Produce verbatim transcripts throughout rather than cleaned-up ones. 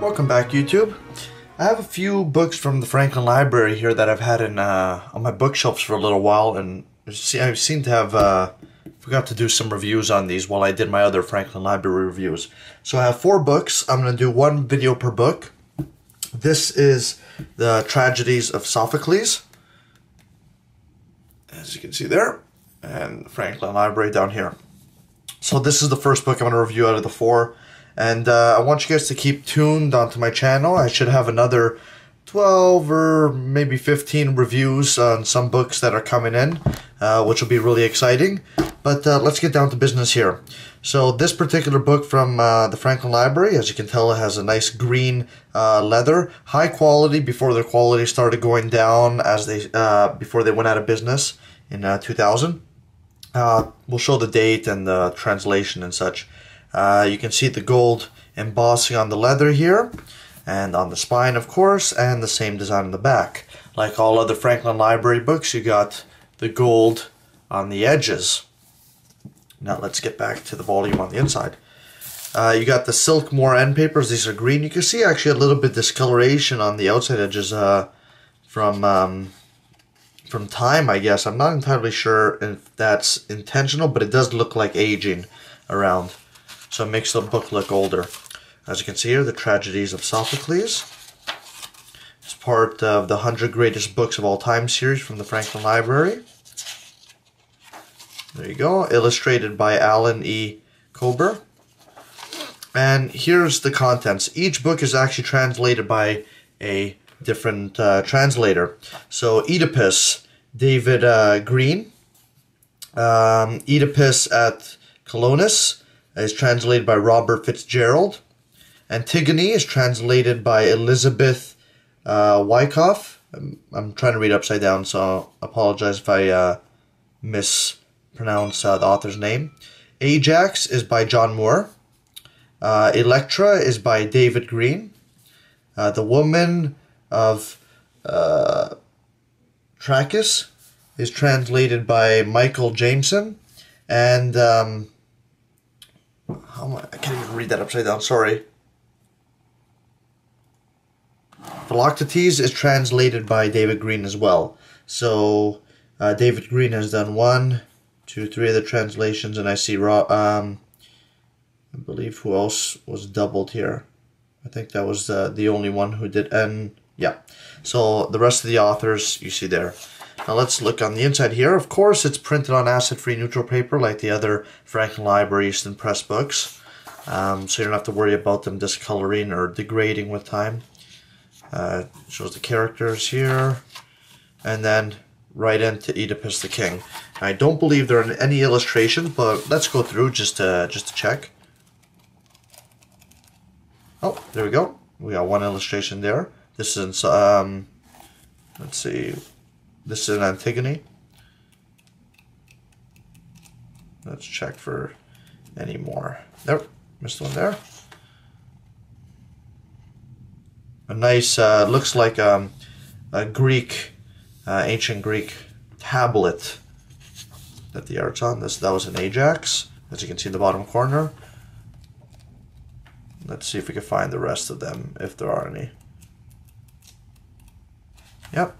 Welcome back, YouTube. I have a few books from the Franklin Library here that I've had in uh, on my bookshelves for a little while, and I seem to have uh, forgot to do some reviews on these while I did my other Franklin Library reviews. So I have four books. I'm going to do one video per book. This is the Tragedies of Sophocles, as you can see there, and Franklin Library down here. So this is the first book I'm going to review out of the four, and uh, I want you guys to keep tuned onto my channel. I should have another twelve or maybe fifteen reviews on some books that are coming in, uh, which will be really exciting. But uh, let's get down to business here. So this particular book from uh, the Franklin Library, as you can tell, it has a nice green uh, leather, high quality before their quality started going down as they uh, before they went out of business in uh, two thousand. Uh, we'll show the date and the translation and such. Uh, you can see the gold embossing on the leather here, and on the spine, of course, and the same design on the back. Like all other Franklin Library books, you got the gold on the edges. Now let's get back to the volume on the inside. Uh, you got the silk Moore end papers. These are green. You can see actually a little bit discoloration on the outside edges uh, from um, from time, I guess. I'm not entirely sure if that's intentional, but it does look like aging around. So it makes the book look older. As you can see here, The Tragedies of Sophocles. It's part of the one hundred Greatest Books of All Time series from the Franklin Library. There you go, illustrated by Alan E. Cober. And here's the contents. Each book is actually translated by a different uh, translator. So Oedipus, David uh, Green. Um, Oedipus at Colonus is translated by Robert Fitzgerald. Antigone is translated by Elizabeth uh, Wyckoff. I'm, I'm trying to read upside down, so I apologize if I uh, mispronounce uh, the author's name. Ajax is by John Moore. Uh, Electra is by David Green. Uh, the Woman of uh, Trachis is translated by Michael Jameson. And um, how am I? I can't even read that upside down, sorry. Philoctetes is translated by David Green as well. So uh, David Green has done one, two, three other translations, and I see Rob, um, I believe who else was doubled here. I think that was uh, the only one who did, and yeah. So the rest of the authors you see there. Now let's look on the inside here. Of course, it's printed on acid-free neutral paper like the other Franklin Library Easton Press books. Um, so you don't have to worry about them discoloring or degrading with time. Uh, shows the characters here, and then right into Oedipus the King. I don't believe there are any illustrations, but let's go through just to, just to check. Oh, there we go. We got one illustration there. This is, um, let's see, this is an Antigone. Let's check for any more. Nope, missed one there. A nice, uh, looks like um, a Greek, uh, ancient Greek tablet that the art's on. This, that was an Ajax, as you can see in the bottom corner. Let's see if we can find the rest of them, if there are any. Yep,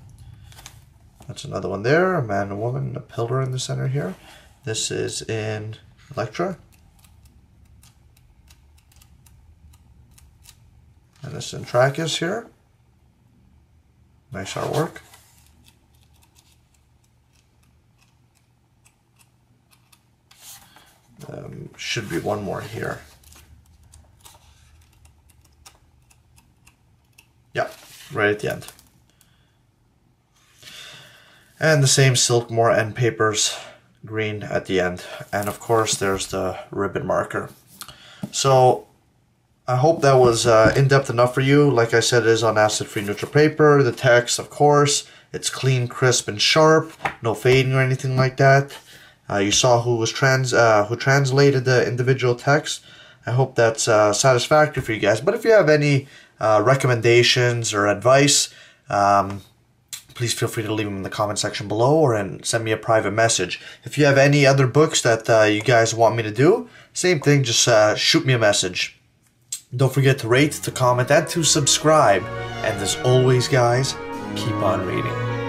that's another one there. A man and a woman, a pillar in the center here. This is in Electra. And this in Trachis here. Nice artwork. Um, should be one more here. Yeah, right at the end. And the same silk Moore end papers, green at the end. And of course, there's the ribbon marker. So I hope that was uh, in-depth enough for you. Like I said, it is on acid-free neutral paper. The text, of course, it's clean, crisp, and sharp. No fading or anything like that. Uh, you saw who was trans uh, who translated the individual text. I hope that's uh, satisfactory for you guys. But if you have any uh, recommendations or advice, um, please feel free to leave them in the comment section below, or and send me a private message. If you have any other books that uh, you guys want me to do, same thing, just uh, shoot me a message. Don't forget to rate, to comment, and to subscribe. And as always, guys, keep on reading.